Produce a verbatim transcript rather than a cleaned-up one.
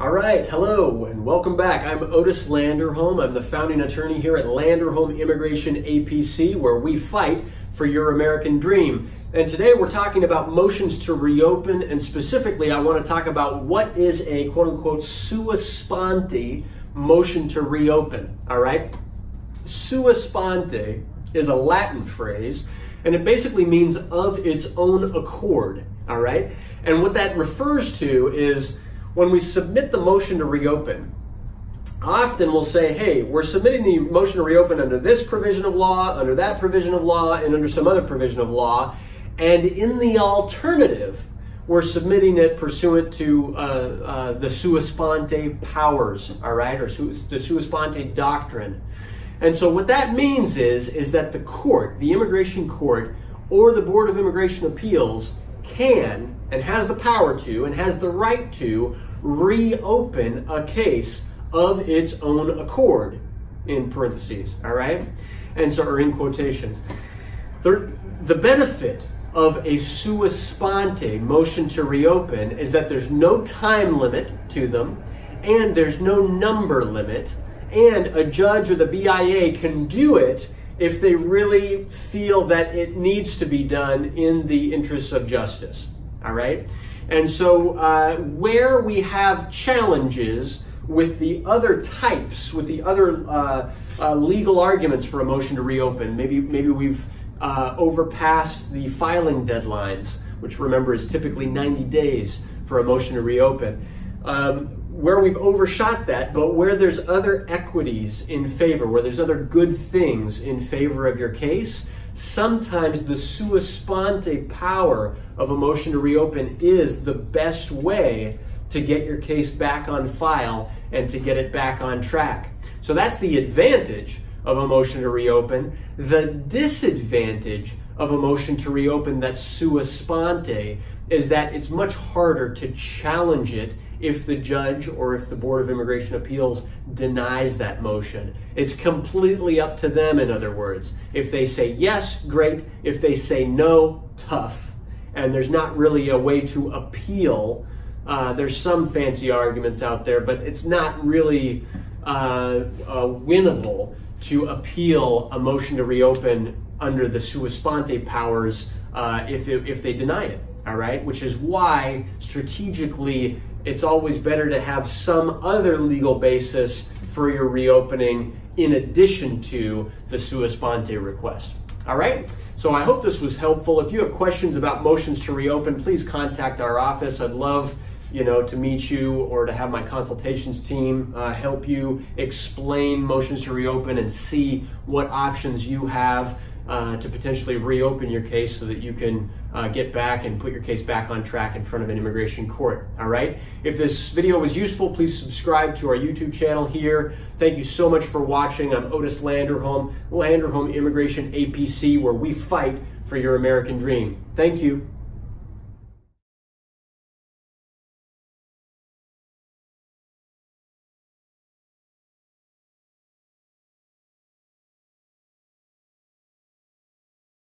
All right, hello and welcome back. I'm Otis Landerholm. I'm the founding attorney here at Landerholm Immigration A P C, where we fight for your American dream. And today we're talking about motions to reopen, and specifically I want to talk about what is a quote-unquote sua sponte motion to reopen, all right? Sua sponte is a Latin phrase, and it basically means of its own accord, all right? And what that refers to is when we submit the motion to reopen, often we'll say, hey, we're submitting the motion to reopen under this provision of law, under that provision of law, and under some other provision of law. And in the alternative, we're submitting it pursuant to uh, uh, the sua sponte powers, all right, or su the sua sponte doctrine. And so what that means is, is that the court, the immigration court, or the Board of Immigration Appeals can and has the power to and has the right to reopen a case of its own accord, in parentheses, all right? And so, or in quotations. The, the benefit of a sua sponte motion to reopen is that there's no time limit to them, and there's no number limit, and a judge or the B I A can do it if they really feel that it needs to be done in the interests of justice, all right? And so uh, where we have challenges with the other types, with the other uh, uh, legal arguments for a motion to reopen, maybe, maybe we've uh, overpassed the filing deadlines, which remember is typically ninety days for a motion to reopen. Um, where we've overshot that, but where there's other equities in favor, where there's other good things in favor of your case, sometimes the sua sponte power of a motion to reopen is the best way to get your case back on file and to get it back on track. So that's the advantage of a motion to reopen. The disadvantage of a motion to reopen that's sua sponte is that it's much harder to challenge it if the judge or if the Board of Immigration Appeals denies that motion. It's completely up to them, in other words. If they say yes, great. If they say no, tough. And there's not really a way to appeal. Uh, there's some fancy arguments out there, but it's not really uh, uh, winnable to appeal a motion to reopen under the sua sponte powers uh, if, it, if they deny it, all right? Which is why strategically, it's always better to have some other legal basis for your reopening in addition to the sua sponte request. All right, so I hope this was helpful. If you have questions about motions to reopen, please contact our office. I'd love, you know, to meet you or to have my consultations team uh, help you explain motions to reopen and see what options you have uh, to potentially reopen your case so that you can Uh, get back and put your case back on track in front of an immigration court, all right? If this video was useful, please subscribe to our YouTube channel here. Thank you so much for watching. I'm Otis Landerholm, Landerholm Immigration A P C, where we fight for your American dream. Thank you.